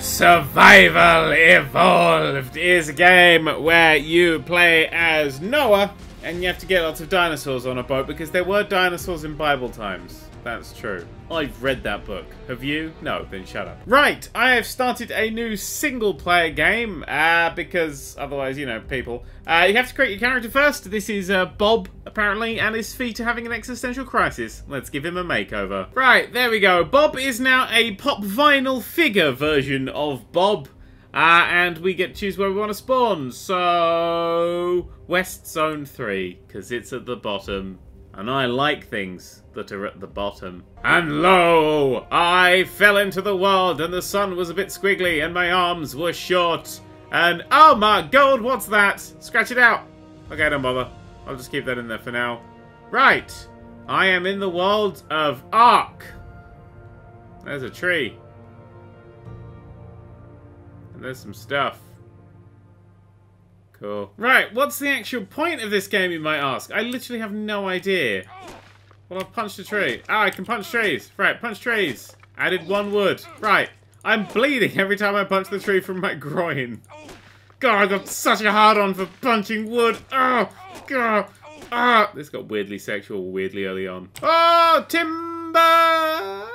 Survival Evolved is a game where you play as Noah and you have to get lots of dinosaurs on a boat because there were dinosaurs in Bible times. That's true. I've read that book. Have you? No, then shut up. Right, I have started a new single-player game, because otherwise, you know, people. You have to create your character first. This is Bob, apparently, and his feet are having an existential crisis. Let's give him a makeover. Right, there we go. Bob is now a pop vinyl figure version of Bob. And we get to choose where we want to spawn. So, West Zone 3, because it's at the bottom. And I like things that are at the bottom. And lo, I fell into the world and the sun was a bit squiggly and my arms were short. And oh my god, what's that? Scratch it out. Okay, don't bother. I'll just keep that in there for now. Right. I am in the world of Ark. There's a tree. And there's some stuff. Cool. Right, what's the actual point of this game, you might ask? I literally have no idea. Well, I've punched a tree. Ah, I can punch trees. Right, punch trees. Added one wood. Right, I'm bleeding every time I punch the tree from my groin. God, I got such a hard-on for punching wood. Oh, God. Ah, this got weirdly sexual, weirdly early on. Oh, timber!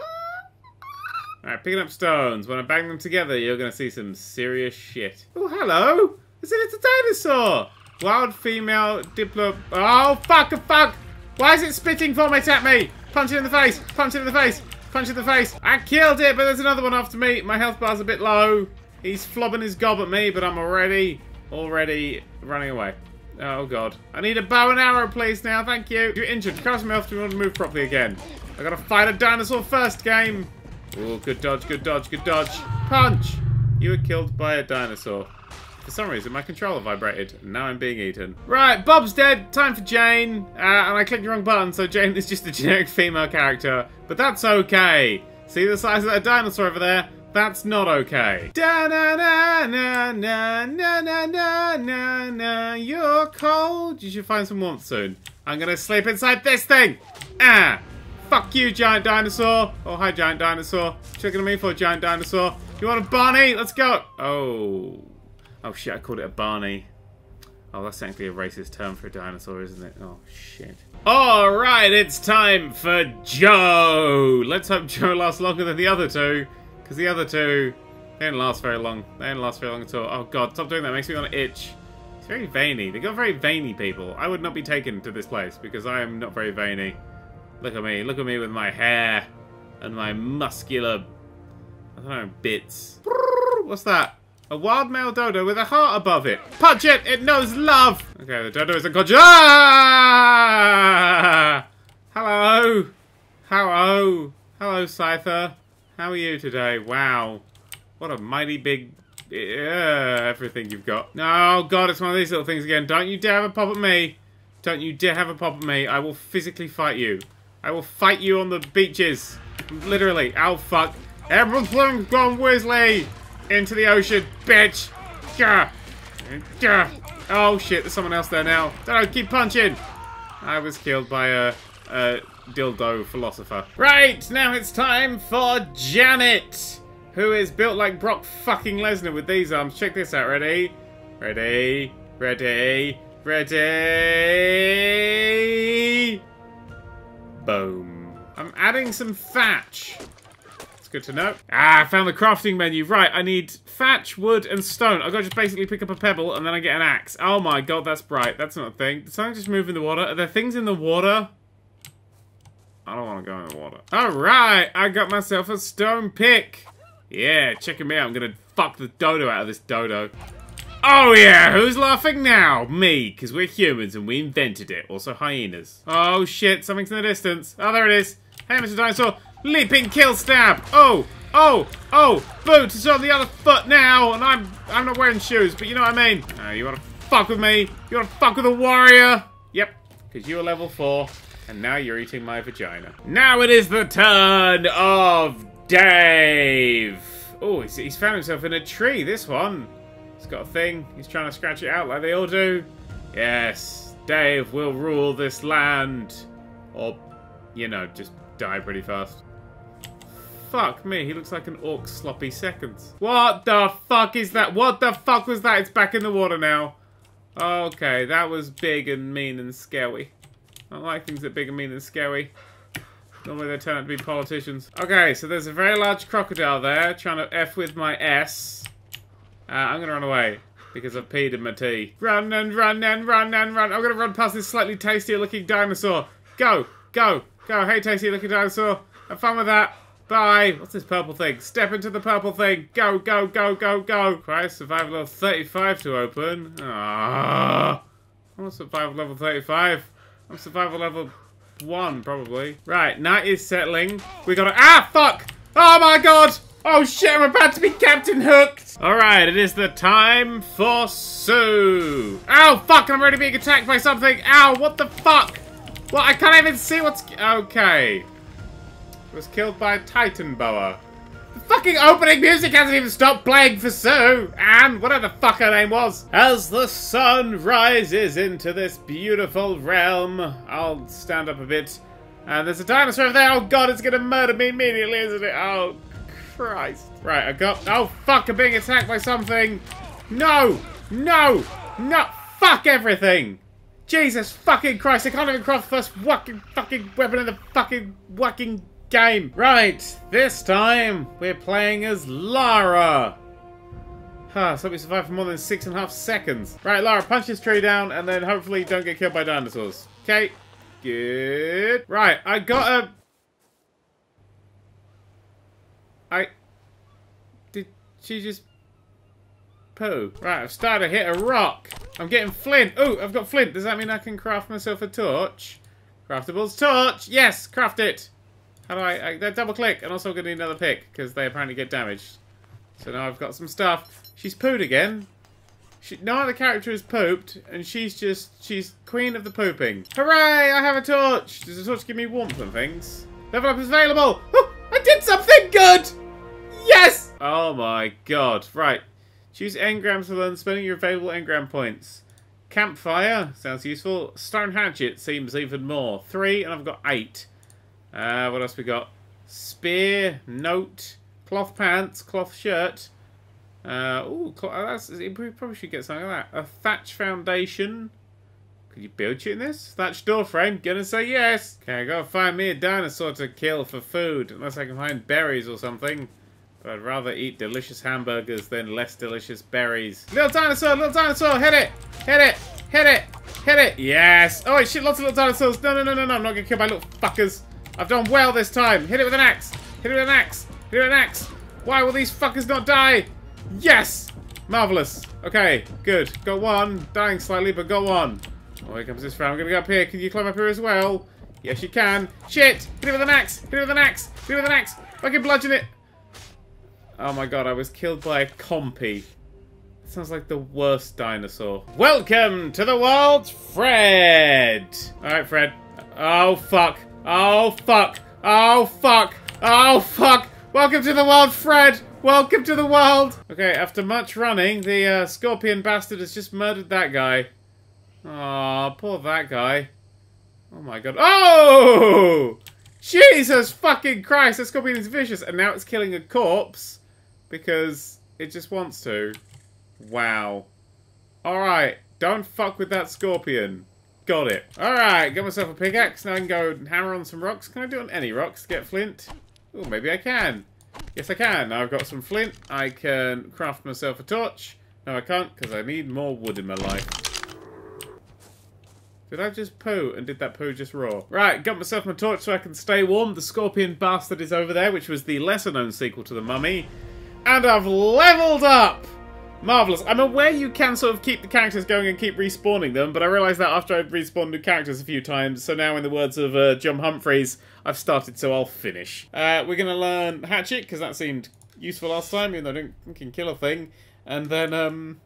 Alright, picking up stones. When I bang them together, you're going to see some serious shit. Oh, hello! It's a dinosaur! Wild female diplo... Oh, fuck! Why is it spitting vomit at me? Punch it in the face! Punch it in the face! Punch it in the face! I killed it, but there's another one after me. My health bar's a bit low. He's flobbing his gob at me, but I'm already running away. Oh, God. I need a bow and arrow, please, now. Thank you. You're injured. Cast me off to move properly again. I gotta fight a dinosaur first, game. Oh, good dodge, good dodge, good dodge. Punch! You were killed by a dinosaur. For some reason, my controller vibrated, and now I'm being eaten. Right, Bob's dead. Time for Jane. And I clicked the wrong button, so Jane is just a generic female character. But that's okay. See the size of that dinosaur over there? That's not okay. Da-na-na-na-na-na-na-na-na-na. You're cold. You should find some warmth soon. I'm gonna sleep inside this thing. Ah! Fuck you, giant dinosaur. Oh, hi, giant dinosaur. Checking on me for a giant dinosaur. You want a Barney? Let's go. Oh... Oh shit, I called it a Barney. Oh, that's technically a racist term for a dinosaur, isn't it? Oh shit. Alright, it's time for Joe! Let's hope Joe lasts longer than the other two, because the other two, they didn't last very long. They didn't last very long at all. Oh god, stop doing that, it makes me want to itch. It's very veiny. They got very veiny people. I would not be taken to this place, because I am not very veiny. Look at me with my hair and my muscular, I don't know, bits. What's that? A wild male dodo with a heart above it. Punch it! It knows love! Okay, the dodo is a god. Ah! Hello! Hello! Hello, Scyther. How are you today? Wow. What a mighty big... everything you've got. Oh, God, it's one of these little things again. Don't you dare have a pop at me. Don't you dare have a pop at me. I will physically fight you. I will fight you on the beaches. Literally. Oh, fuck. Everything's gone whizzly! Into the ocean, bitch! Gah. Gah. Oh shit, there's someone else there now. Don't keep punching! I was killed by a dildo philosopher. Right, now it's time for Janet! Who is built like Brock fucking Lesnar with these arms. Check this out, ready? Ready? Ready? Ready? Boom. I'm adding some thatch. Good to know. Ah, I found the crafting menu. Right, I need thatch, wood, and stone. I've got to just basically pick up a pebble and then I get an axe. Oh my god, that's bright. That's not a thing. Did something just move in the water? Are there things in the water? I don't want to go in the water. Alright, I got myself a stone pick. Yeah, check me out. I'm going to fuck the dodo out of this dodo. Oh yeah, who's laughing now? Me, because we're humans and we invented it. Also hyenas. Oh shit, something's in the distance. Oh, there it is. Hey, Mr. Dinosaur. Leaping kill stab! Oh! Oh! Oh! Boot is on the other foot now! And I'm not wearing shoes, but you know what I mean. You wanna fuck with me? You wanna fuck with a warrior? Yep, because you were level 4, and now you're eating my vagina. Now it is the turn of Dave! Oh, he's found himself in a tree, this one. He's got a thing, he's trying to scratch it out like they all do. Yes, Dave will rule this land. Or, you know, just die pretty fast. Fuck me, he looks like an orc sloppy seconds. What the fuck is that? What the fuck was that? It's back in the water now. Okay, that was big and mean and scary. I don't like things that are big and mean and scary. Normally they turn out to be politicians. Okay, so there's a very large crocodile there trying to F with my ass. I'm gonna run away because I've peed in my tea. Run and run and run and run. I'm gonna run past this slightly tastier looking dinosaur. Go, go, go. Hey, tasty looking dinosaur. Have fun with that. Bye. What's this purple thing? Step into the purple thing. Go, go, go, go, go. Right, survival level 35 to open. Ah, I'm survival level 35. I'm survival level 1 probably. Right, night is settling. We gotta. Ah, fuck! Oh my god! Oh shit! I'm about to be Captain Hooked. All right, it is the time for Sue. Ow, fuck! I'm already being attacked by something. Ow! What the fuck? Well, I can't even see what's. Okay. Was killed by a titan boa. The fucking opening music hasn't even stopped playing for Sue and whatever the fuck her name was. As the sun rises into this beautiful realm, I'll stand up a bit. And there's a dinosaur over there. Oh god, it's gonna murder me immediately, isn't it? Oh Christ! Right, I got. Oh fuck! I'm being attacked by something. No, no, no! Fuck everything! Jesus fucking Christ! I can't even cross the first fucking weapon in the fucking game. Right, this time we're playing as Lara. Huh, so we survived for more than 6.5 seconds. Right, Lara, punch this tree down and then hopefully don't get killed by dinosaurs. Okay, good. Right, I got a... I... Did she just... poo? Right, I've started to hit a rock. I'm getting flint. Oh, I've got flint. Does that mean I can craft myself a torch? Craftable's torch. Yes, craft it. How do I double click, and also I'm gonna need another pick because they apparently get damaged. So now I've got some stuff. She's pooed again. No other character has pooped, and she's queen of the pooping. Hooray! I have a torch. Does the torch give me warmth and things? Level up is available. Oh, I did something good. Yes. Oh my god. Right. Choose engrams to learn spending your available engram points. Campfire sounds useful. Stone hatchet seems even more. 3, and I've got 8. What else we got? Spear, note, cloth pants, cloth shirt. We probably should get something like that. A thatch foundation. Could you build shit in this? Thatch door frame. Gonna say yes. Okay, I gotta find me a dinosaur to kill for food. Unless I can find berries or something. But I'd rather eat delicious hamburgers than less delicious berries. Little dinosaur, hit it! Hit it! Hit it! Hit it! Yes! Oh shit, lots of little dinosaurs. No, no, no, no, no, I'm not gonna kill my little fuckers. I've done well this time. Hit it with an axe. Hit it with an axe. Hit it with an axe. Why will these fuckers not die? Yes! Marvellous. Okay, good. Got one. Dying slightly, but go on. Oh, here comes this round. I'm gonna go up here. Can you climb up here as well? Yes, you can. Shit! Hit it with an axe. Hit it with an axe. Hit it with an axe. Fucking bludgeon it. Oh my god, I was killed by a compy. That sounds like the worst dinosaur. Welcome to the world, Fred! Alright, Fred. Oh, fuck. Oh fuck! Oh fuck! Oh fuck! Welcome to the world, Fred! Welcome to the world! Okay, after much running, the scorpion bastard has just murdered that guy. Aw, poor that guy. Oh my god. Oh! Jesus fucking Christ, that scorpion is vicious, and now it's killing a corpse because it just wants to. Wow. Alright, don't fuck with that scorpion. Got it. Alright, got myself a pickaxe. Now I can go and hammer on some rocks. Can I do it on any rocks to get flint? Oh, maybe I can. Yes, I can. Now I've got some flint. I can craft myself a torch. No, I can't because I need more wood in my life. Did I just poo? And did that poo just roar? Right, got myself my torch so I can stay warm. The scorpion bastard is over there, which was the lesser-known sequel to The Mummy. And I've leveled up! Marvellous. I'm aware you can sort of keep the characters going and keep respawning them, but I realised that after I'd respawned new characters a few times, so now in the words of Jim Humphreys, I've started so I'll finish. We're going to learn hatchet, because that seemed useful last time, even though I don't think you can kill a thing. And then,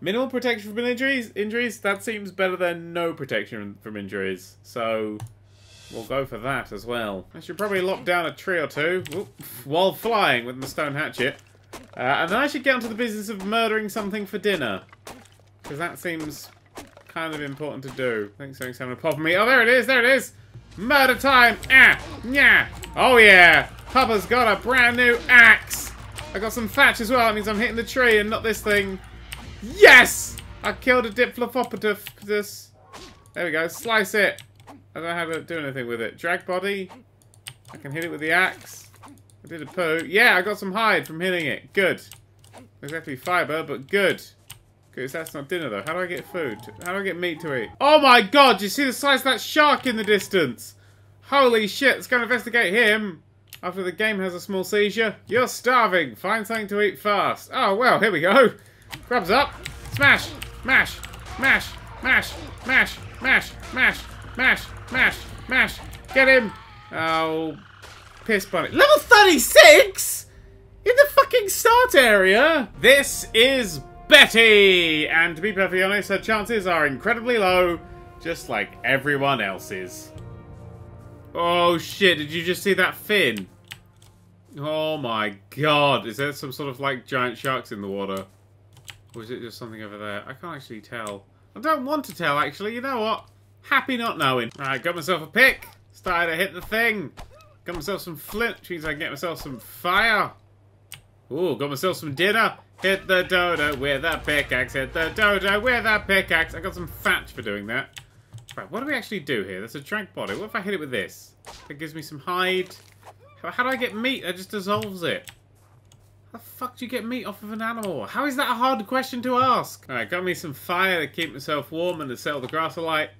minimal protection from injuries? That seems better than no protection from injuries. So, we'll go for that as well. I should probably lock down a tree or two while flying with my stone hatchet. And then I should get onto the business of murdering something for dinner. Because that seems kind of important to do. I think something's having a pop on me. Oh, there it is, there it is! Murder time! Ah! Yeah! Oh yeah! Papa's got a brand new axe. I got some thatch as well. That means I'm hitting the tree and not this thing. Yes! I killed a diplodocus. There we go. Slice it. I don't know how to do anything with it. Drag body. I can hit it with the axe. I did a poo. Yeah, I got some hide from hitting it. Good. Exactly fiber, but good. Because that's not dinner, though. How do I get food? How do I get meat to eat? Oh, my God. You see the size of that shark in the distance? Holy shit. Let's go investigate him. After the game has a small seizure. You're starving. Find something to eat fast. Oh, well, here we go. Grabs up. Smash. Mash. Mash. Mash. Mash. Mash. Mash. Mash. Mash. Mash. Get him. Oh, piss bunny. Level 36? In the fucking start area? This is Betty! And to be perfectly honest, her chances are incredibly low, just like everyone else's. Oh shit, did you just see that fin? Oh my God, is there some sort of like giant sharks in the water? Or is it just something over there? I can't actually tell. I don't want to tell actually, you know what? Happy not knowing. Right, got myself a pick. Started to hit the thing. Got myself some flint, which means I can get myself some fire. Ooh, got myself some dinner. Hit the dodo with a pickaxe. Hit the dodo with a pickaxe. I got some thatch for doing that. Right, what do we actually do here? That's a drag body. What if I hit it with this? That gives me some hide. How do I get meat? That just dissolves it. How the fuck do you get meat off of an animal? How is that a hard question to ask? Alright, got me some fire to keep myself warm and to set all the grass alight.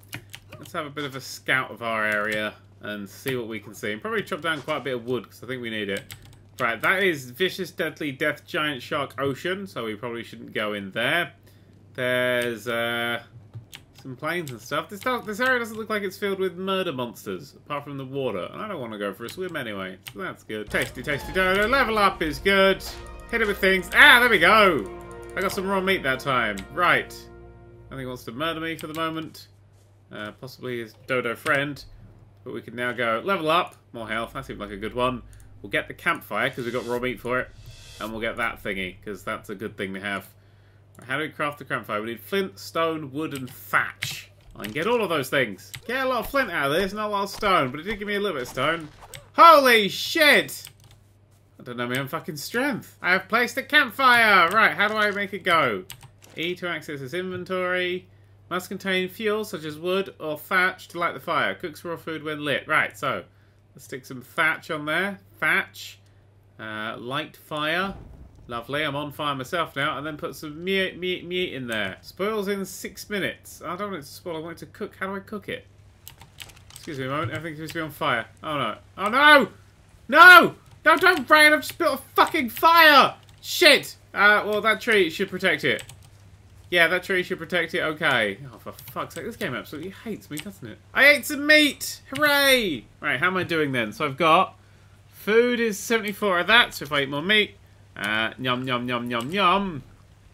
Let's have a bit of a scout of our area and see what we can see. And probably chop down quite a bit of wood because I think we need it. Right, that is Vicious Deadly Death Giant Shark Ocean, so we probably shouldn't go in there. There's some planes and stuff. This area doesn't look like it's filled with murder monsters, apart from the water. And I don't want to go for a swim anyway, so that's good. Tasty, tasty dodo. Level up is good. Hit it with things. Ah, there we go. I got some raw meat that time. Right. I think he wants to murder me for the moment. Possibly his dodo friend. But we can now go level up. More health. That seemed like a good one. We'll get the campfire, because we've got raw meat for it. And we'll get that thingy, because that's a good thing to have. How do we craft the campfire? We need flint, stone, wood, and thatch. I can get all of those things. Get a lot of flint out of this, not a lot of stone. But it did give me a little bit of stone. Holy shit! I don't know my own fucking strength. I have placed a campfire! Right, how do I make it go? E to access this inventory. Must contain fuel, such as wood or thatch, to light the fire. Cooks raw food when lit. Right, so... let's stick some thatch on there. Thatch. Light fire. Lovely. I'm on fire myself now. And then put some meat in there. Spoils in 6 minutes. I don't want it to spoil. I want it to cook. How do I cook it? Excuse me a moment. Everything seems to be on fire. Oh, no. Oh, no! No! No, don't rain. I've just built a fucking fire! Shit! Well, that tree should protect it. Yeah, that tree should protect it. Okay. Oh, for fuck's sake. This game absolutely hates me, doesn't it? I ate some meat! Hooray! Right, how am I doing then? So I've got... food is 74 of that, so if I eat more meat... yum, yum, yum, yum, yum.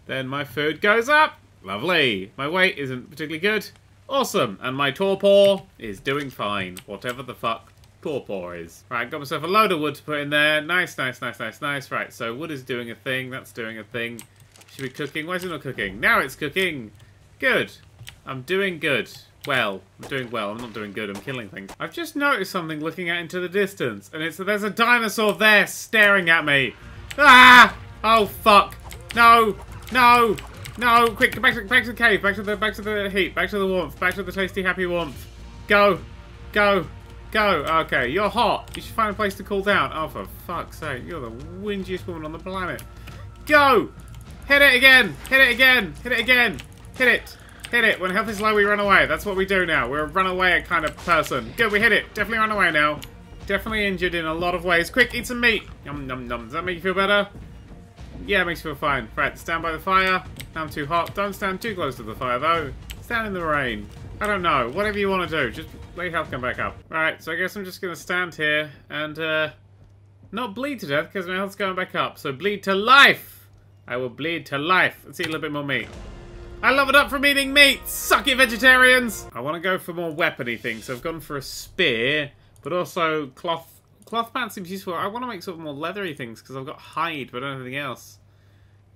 Then my food goes up. Lovely. My weight isn't particularly good. Awesome. And my torpor is doing fine. Whatever the fuck torpor is. Right, got myself a load of wood to put in there. Nice, nice, nice, nice, nice. Right, so wood is doing a thing. That's doing a thing. Should be cooking. Why is it not cooking? Now it's cooking. Good. I'm doing good. Well. I'm doing well. I'm not doing good. I'm killing things. I've just noticed something looking out into the distance. And it's that there's a dinosaur there staring at me. Ah! Oh, fuck. No. No. No. Quick. Get back to the cave. Back to the heat. Back to the warmth. Back to the tasty, happy warmth. Go. Go. Go. Okay. You're hot. You should find a place to cool down. Oh, for fuck's sake. You're the windiest woman on the planet. Go. Hit it again! Hit it again! Hit it again! Hit it! Hit it! When health is low, we run away. That's what we do now. We're a runaway kind of person. Good, we hit it. Definitely run away now. Definitely injured in a lot of ways. Quick, eat some meat! Yum, yum, yum. Does that make you feel better? Yeah, it makes you feel fine. Right, stand by the fire. Now I'm too hot. Don't stand too close to the fire, though. Stand in the rain. I don't know. Whatever you want to do. Just let your health come back up. Right, so I guess I'm just going to stand here and, not bleed to death, because my health's going back up. So bleed to life! I will bleed to life. Let's eat a little bit more meat. I leveled up from eating meat! Suck it, vegetarians! I want to go for more weapon-y things, so I've gone for a spear, but also cloth. Cloth pants seems useful. I want to make sort of more leathery things, because I've got hide, but I don't have anything else.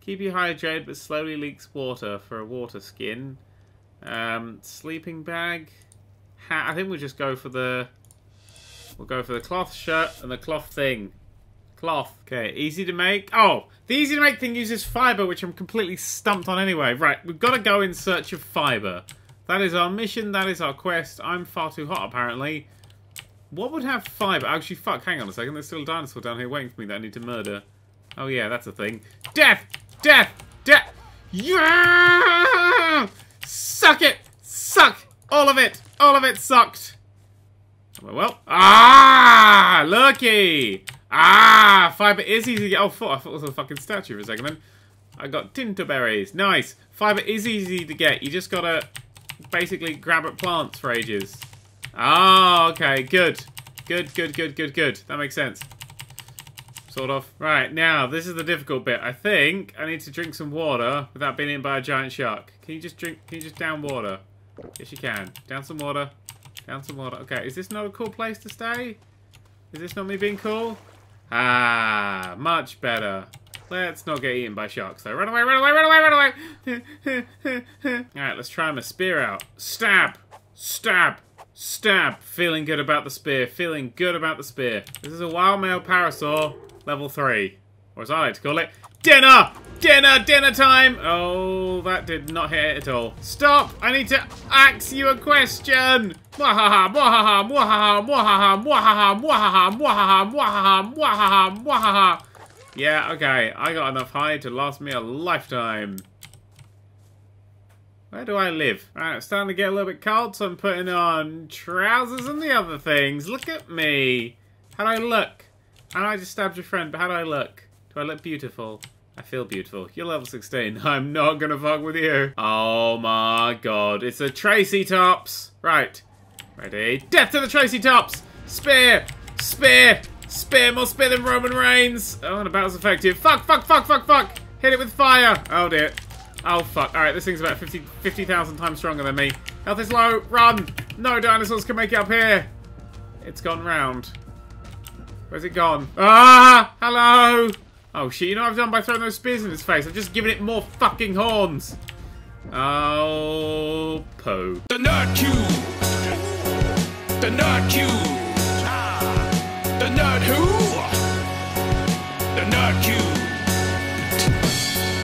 Keep you hydrated, but slowly leaks water for a water skin. Sleeping bag. Hat. I think we'll just go for the... we'll go for the cloth shirt and the cloth thing. Cloth. Okay, easy to make. Oh, the easy to make thing uses fibre, which I'm completely stumped on anyway. Right, we've got to go in search of fibre. That is our mission, that is our quest. I'm far too hot, apparently. What would have fibre? Actually, fuck, hang on a second. There's still a dinosaur down here waiting for me that I need to murder. Oh yeah, that's a thing. Death! Death! Death! Yeah! Suck it! Suck! All of it! All of it sucked! Well, ah! Lucky! Ah, fibre is easy to get. Oh, I thought it was a fucking statue for a second then. I got tinterberries. Nice. Fibre is easy to get. You just gotta basically grab at plants for ages. Ah, oh, okay. Good. Good, good, good, good, good. That makes sense. Sort of. Right, now, this is the difficult bit. I think I need to drink some water without being eaten by a giant shark. Can you just drink? Can you just down water? Yes, you can. Down some water. Down some water. Okay, is this not a cool place to stay? Is this not me being cool? Ah, much better. Let's not get eaten by sharks, though. Run away, run away, run away, run away! Alright, let's try my spear out. Stab! Stab! Stab! Feeling good about the spear. Feeling good about the spear. This is a wild male parasaur, level 3. Or as I like to call it, dinner! Dinner! Dinner time! Oh, that did not hit it at all. Stop! I need to ask you a question! Mwahaha! Mwahaha! Mwahaha! Mwahaha! Mwahaha! Mwahaha! Mwahaha! Mwahaha! Mwahaha! Mwahaha! Yeah, okay. I got enough hide to last me a lifetime. Where do I live? Alright, it's starting to get a little bit cold, so I'm putting on trousers and the other things. Look at me! How do I look? I know I just stabbed your friend, but how do I look? Do I look beautiful? I feel beautiful. You're level 16. I'm not gonna fuck with you. Oh my god. It's a Tracy Tops. Right. Ready. Death to the Tracy Tops! Spear! Spear! Spear! More spear than Roman Reigns! Oh, and the battle's effective. Fuck, fuck, fuck, fuck, fuck! Hit it with fire! Oh dear. Oh fuck. Alright, this thing's about 50,000 times stronger than me. Health is low. Run! No dinosaurs can make it up here. It's gone round. Where's it gone? Ah! Hello! Oh shit, you know what I've done by throwing those spears in its face? I've just given it more fucking horns! Oh, poo. The Nerd Cube! The Nerd Cube! The Nerd Who? The Nerd Cube!